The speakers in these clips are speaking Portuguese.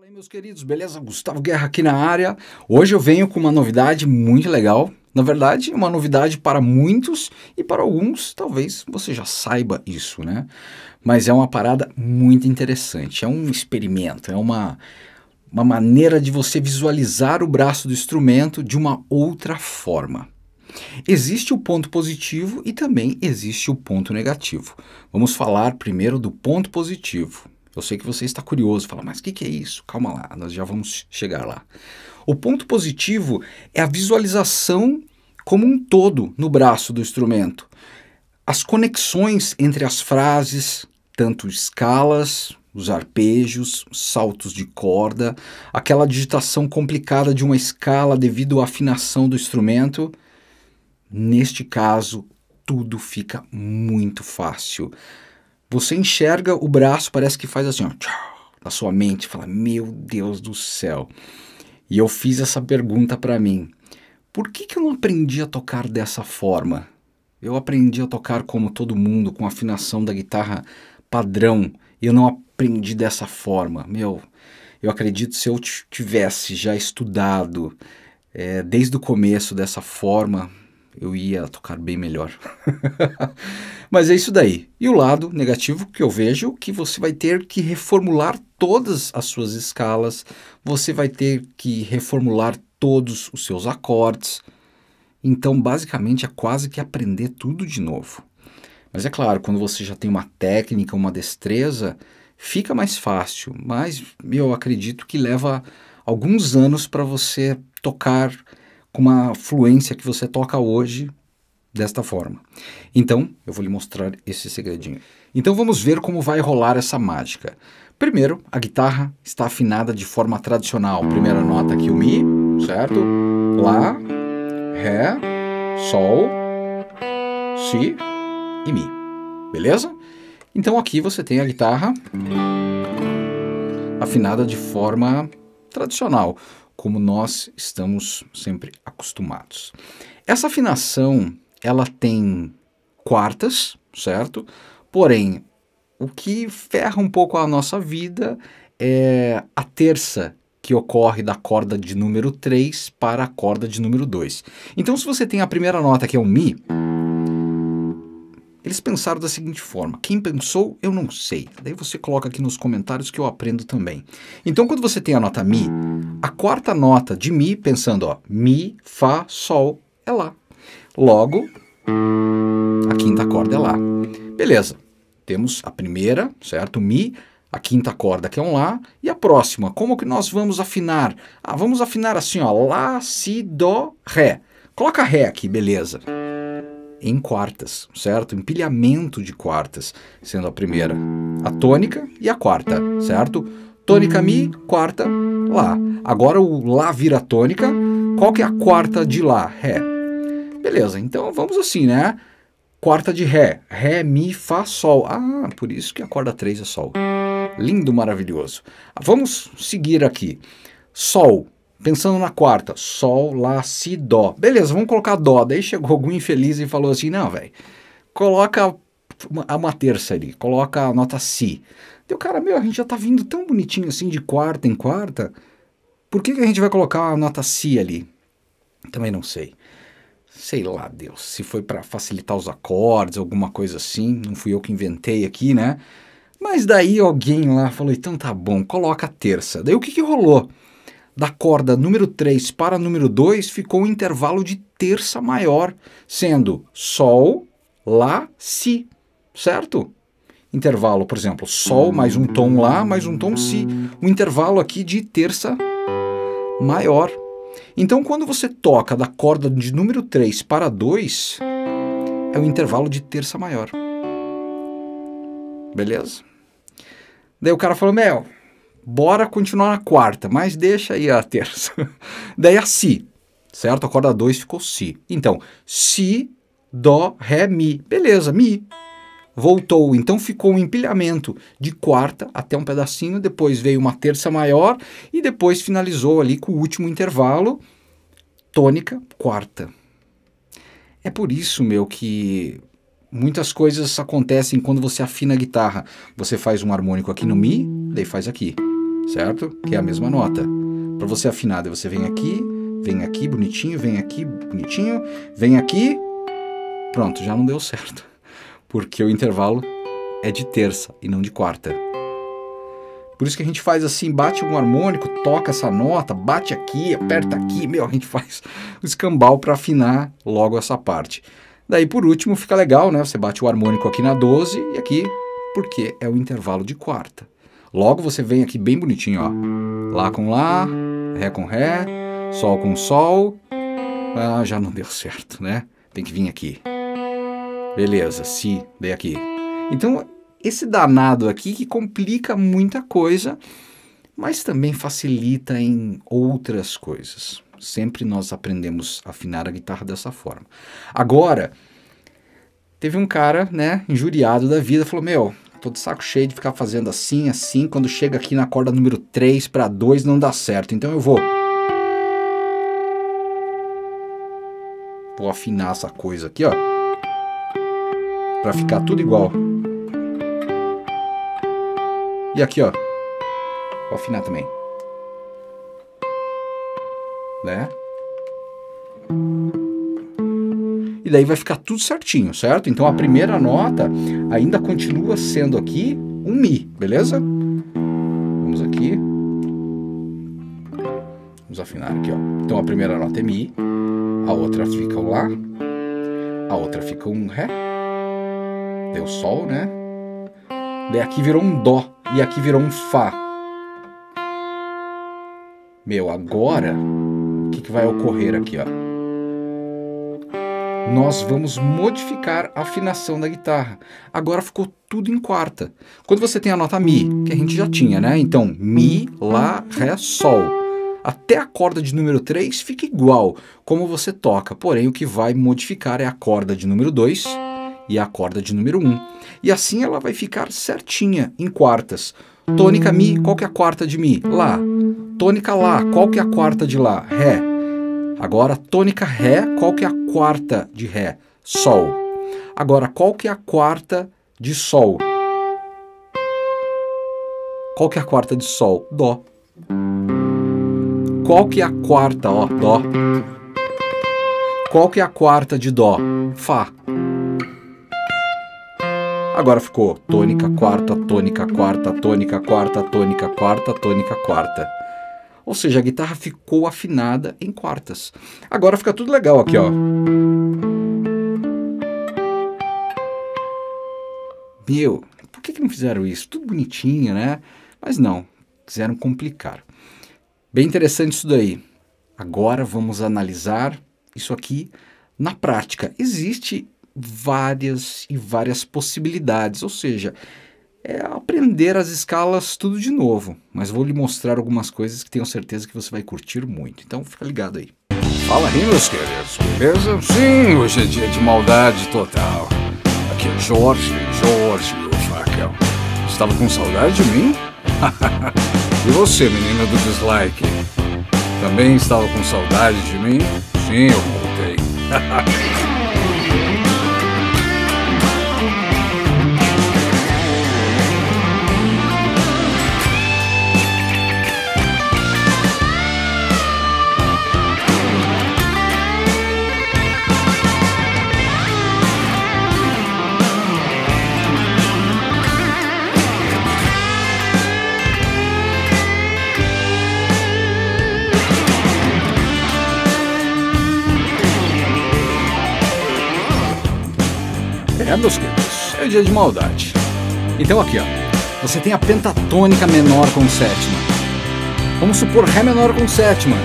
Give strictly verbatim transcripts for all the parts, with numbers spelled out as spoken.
Fala aí, meus queridos, beleza? Gustavo Guerra aqui na área. Hoje eu venho com uma novidade muito legal. Na verdade, uma novidade para muitos e para alguns, talvez você já saiba isso, né? Mas é uma parada muito interessante, é um experimento, é uma, uma maneira de você visualizar o braço do instrumento de uma outra forma. Existe o ponto positivo e também existe o ponto negativo. Vamos falar primeiro do ponto positivo. Eu sei que você está curioso, fala, mas o que, que é isso? Calma lá, nós já vamos chegar lá. O ponto positivo é a visualização como um todo no braço do instrumento. As conexões entre as frases, tanto escalas, os arpejos, saltos de corda, aquela digitação complicada de uma escala devido à afinação do instrumento. Neste caso, tudo fica muito fácil. Você enxerga o braço, parece que faz assim, ó, na sua mente, fala, meu Deus do céu. E eu fiz essa pergunta para mim, por que que eu não aprendi a tocar dessa forma? Eu aprendi a tocar como todo mundo, com a afinação da guitarra padrão, e eu não aprendi dessa forma. Meu, eu acredito se eu tivesse já estudado é, desde o começo dessa forma, eu ia tocar bem melhor. Mas é isso daí. E o lado negativo que eu vejo, que você vai ter que reformular todas as suas escalas, você vai ter que reformular todos os seus acordes. Então, basicamente, é quase que aprender tudo de novo. Mas é claro, quando você já tem uma técnica, uma destreza, fica mais fácil. Mas eu acredito que leva alguns anos para você tocar com uma fluência que você toca hoje desta forma. Então, eu vou lhe mostrar esse segredinho. Então, vamos ver como vai rolar essa mágica. Primeiro, a guitarra está afinada de forma tradicional. Primeira nota aqui, o Mi, certo? Lá, Ré, Sol, Si e Mi. Beleza? Então, aqui você tem a guitarra afinada de forma tradicional, como nós estamos sempre acostumados. Essa afinação, ela tem quartas, certo? Porém, o que ferra um pouco a nossa vida é a terça que ocorre da corda de número três para a corda de número dois. Então, se você tem a primeira nota, que é o Mi, eles pensaram da seguinte forma, quem pensou, eu não sei. Daí você coloca aqui nos comentários que eu aprendo também. Então, quando você tem a nota Mi, a quarta nota de Mi, pensando, ó, Mi, Fá, Sol, é Lá. Logo, a quinta corda é Lá. Beleza, temos a primeira, certo? Mi, a quinta corda que é um Lá, e a próxima, como que nós vamos afinar? Ah, vamos afinar assim, ó, Lá, Si, Dó, Ré. Coloca Ré aqui, beleza. Em quartas, certo? Empilhamento de quartas, sendo a primeira a tônica e a quarta, certo? Tônica Mi, quarta, Lá. Agora o Lá vira tônica. Qual que é a quarta de Lá? Ré. Beleza, então vamos assim, né? Quarta de Ré. Ré, Mi, Fá, Sol. Ah, por isso que a corda três é Sol. Lindo, maravilhoso. Vamos seguir aqui. Sol. Pensando na quarta. Sol, Lá, Si, Dó. Beleza, vamos colocar Dó. Daí chegou algum infeliz e falou assim, não, velho, coloca uma, uma terça ali. Coloca a nota Si. Deu, cara, meu, a gente já tá vindo tão bonitinho assim de quarta em quarta. Por que que a gente vai colocar a nota Si ali? Também não sei. Sei lá, Deus, se foi para facilitar os acordes, alguma coisa assim. Não fui eu que inventei aqui, né? Mas daí alguém lá falou, então tá bom, coloca a terça. Daí o que que rolou? Da corda número três para número dois ficou um intervalo de terça maior, sendo Sol, Lá, Si, certo? Intervalo, por exemplo, Sol, mais um tom Lá, mais um tom Si. Um intervalo aqui de terça maior. Então, quando você toca da corda de número três para dois, é um intervalo de terça maior. Beleza? Daí o cara falou, meu, bora continuar na quarta, mas deixa aí a terça. Daí a Si, certo? A corda dois ficou Si. Então, Si, Dó, Ré, Mi. Beleza, Mi. Voltou, então ficou um empilhamento de quarta até um pedacinho, depois veio uma terça maior e depois finalizou ali com o último intervalo, tônica, quarta. É por isso, meu, que muitas coisas acontecem quando você afina a guitarra. Você faz um harmônico aqui no Mi, daí faz aqui. certo? Que é a mesma nota. Para você afinar, você vem aqui, vem aqui, bonitinho, vem aqui, bonitinho, vem aqui. Pronto, já não deu certo, porque o intervalo é de terça e não de quarta. Por isso que a gente faz assim, bate um harmônico, toca essa nota, bate aqui, aperta aqui, meu, a gente faz o escambau para afinar logo essa parte. Daí por último fica legal, né? Você bate o harmônico aqui na doze e aqui, porque é o intervalo de quarta. Logo você vem aqui bem bonitinho, ó. Lá com lá, Ré com Ré, Sol com Sol. Ah, já não deu certo, né? Tem que vir aqui. Beleza, Si, daí aqui. Então, esse danado aqui que complica muita coisa, mas também facilita em outras coisas. Sempre nós aprendemos a afinar a guitarra dessa forma. Agora, teve um cara, né, injuriado da vida, falou, meu, tô de saco cheio de ficar fazendo assim, assim, quando chega aqui na corda número três para dois não dá certo, então eu vou... Vou afinar essa coisa aqui, ó, para ficar tudo igual. E aqui, ó, vou afinar também, né? E daí vai ficar tudo certinho, certo? Então a primeira nota ainda continua sendo aqui um Mi, beleza? Vamos aqui. Vamos afinar aqui, ó. Então a primeira nota é Mi, a outra fica o Lá, a outra fica um Ré, deu Sol, né? Daí aqui virou um Dó e aqui virou um Fá. Meu, agora, o que, que vai ocorrer aqui, ó? Nós vamos modificar a afinação da guitarra. Agora ficou tudo em quarta. Quando você tem a nota Mi, que a gente já tinha, né? Então, Mi, Lá, Ré, Sol. Até a corda de número três fica igual como você toca, porém o que vai modificar é a corda de número dois e a corda de número um. E assim ela vai ficar certinha em quartas. Tônica Mi, qual que é a quarta de Mi? Lá. Tônica Lá, qual que é a quarta de Lá? Ré. Agora tônica Ré, qual que é a quarta de Ré? Sol. Agora qual que é a quarta de Sol? Qual que é a quarta de Sol? Dó. Qual que é a quarta, ó, Dó? Qual que é a quarta de Dó? Fá. Agora ficou tônica, quarta, tônica, quarta, tônica, quarta, tônica, quarta, tônica, quarta. Ou seja, a guitarra ficou afinada em quartas. Agora fica tudo legal aqui, ó. Meu, por que que não fizeram isso? Tudo bonitinho, né? Mas não, quiseram complicar. Bem interessante isso daí. Agora vamos analisar isso aqui na prática. Existem várias e várias possibilidades, ou seja, é aprender as escalas tudo de novo. Mas vou lhe mostrar algumas coisas que tenho certeza que você vai curtir muito. Então fica ligado aí. Fala aí, meus queridos, beleza? Sim, hoje é dia de maldade total. Aqui é Jorge, Jorge, meu facão. Estava com saudade de mim? E você, menina do dislike, também estava com saudade de mim? Sim, eu voltei. É, meus queridos, é dia de maldade. Então aqui, ó, você tem a pentatônica menor com sétima. Vamos supor Ré menor com sétima.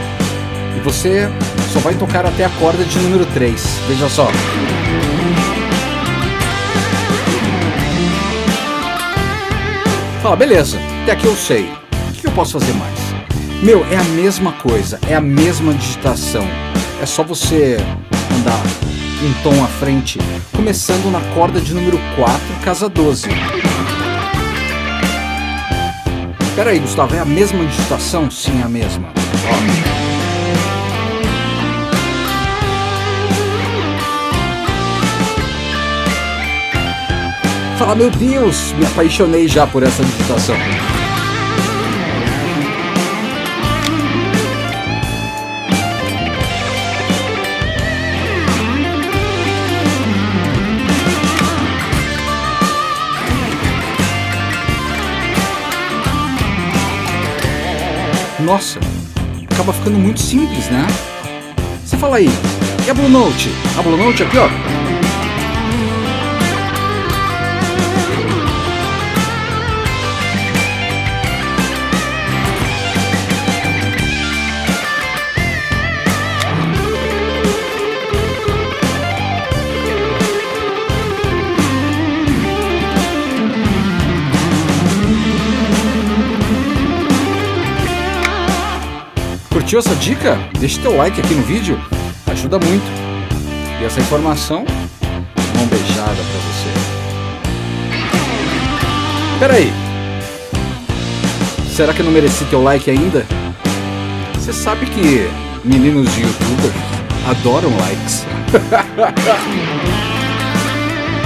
E você só vai tocar até a corda de número três. Veja só. Fala, beleza, até aqui eu sei. O que eu posso fazer mais? Meu, é a mesma coisa, é a mesma digitação. É só você andar um tom à frente, começando na corda de número quatro, casa doze. Espera aí, Gustavo, é a mesma digitação? Sim, é a mesma. Ó. Fala, meu Deus, me apaixonei já por essa digitação. nossa, acaba ficando muito simples, né? Você fala aí, e a Blue Note? A Blue Note aqui, ó. Curtiu essa dica? Deixa teu like aqui no vídeo, ajuda muito. E essa informação, mão beijada pra você. Peraí, será que eu não mereci teu like ainda? Você sabe que meninos de youtuber adoram likes.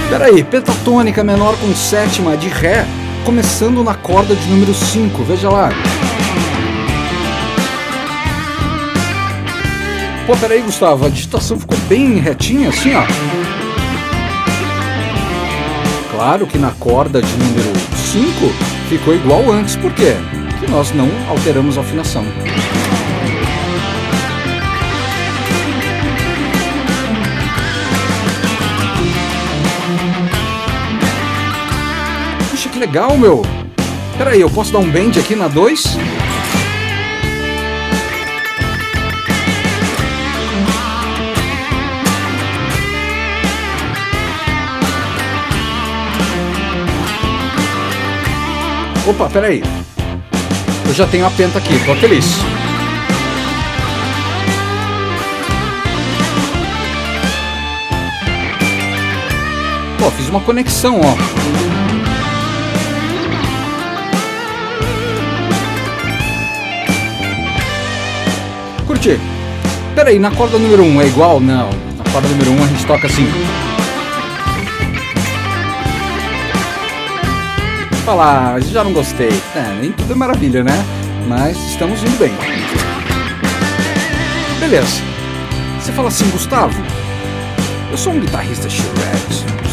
Peraí, pentatônica menor com sétima de Ré, começando na corda de número cinco, veja lá. Pô, peraí, Gustavo, a digitação ficou bem retinha, assim, ó. Claro que na corda de número cinco ficou igual antes, por quê? Porque nós não alteramos a afinação. Puxa, que legal, meu. Peraí, eu posso dar um bend aqui na dois? Opa, peraí, eu já tenho a penta aqui, tô feliz. Pô, fiz uma conexão, ó. Curti. Peraí, na corda número um é igual? Não, na corda número um a gente toca assim. Falar, já não gostei. É, nem tudo é maravilha, né? Mas estamos indo bem. Beleza. Você fala assim, Gustavo, eu sou um guitarrista shred,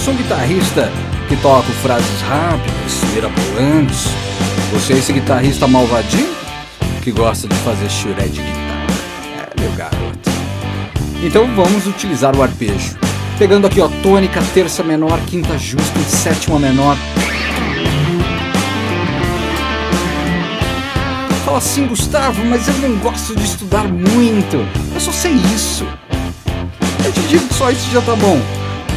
sou um guitarrista que toco frases rápidas, mirabolantes. Você é esse guitarrista malvadinho que gosta de fazer shred de guitarra. É, meu garoto. Então vamos utilizar o arpejo. Pegando aqui, ó, tônica, terça menor, quinta justa e sétima menor. Fala assim, Gustavo, mas eu não gosto de estudar muito, eu só sei isso. Eu te digo que só isso já tá bom.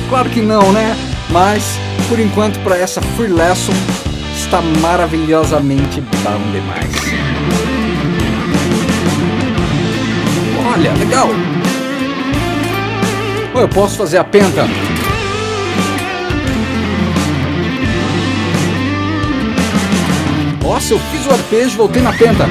Claro que não, né? Mas, por enquanto, para essa free lesson, está maravilhosamente bom demais. Olha, legal! Eu posso fazer a penta. Nossa, eu fiz o arpejo, voltei na penta.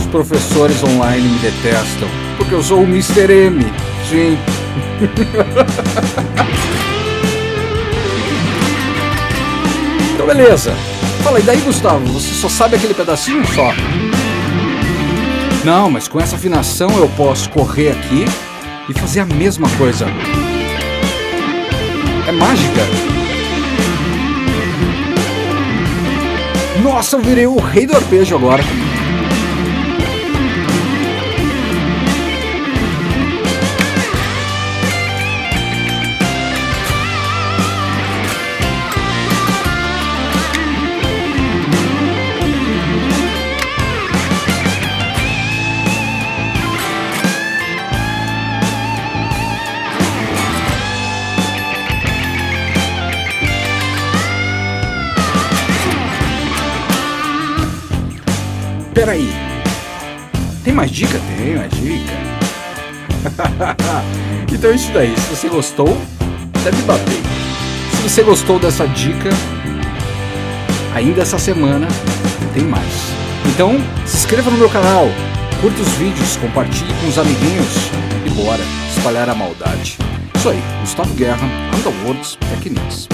Os professores online me detestam, porque eu sou o mister M. Sim. Então, beleza. Fala, e daí, Gustavo? Você só sabe aquele pedacinho só? Não, mas com essa afinação eu posso correr aqui e fazer a mesma coisa. É mágica. Nossa, eu virei o rei do arpejo agora. Peraí, tem mais dica? Tem mais dica. Então é isso daí, se você gostou, deve bater. Se você gostou dessa dica, ainda essa semana tem mais. Então se inscreva no meu canal, curta os vídeos, compartilhe com os amiguinhos e bora espalhar a maldade. Isso aí, Gustavo Guerra, Underworld Techniques.